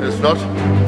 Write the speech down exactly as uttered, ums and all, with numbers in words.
It's not.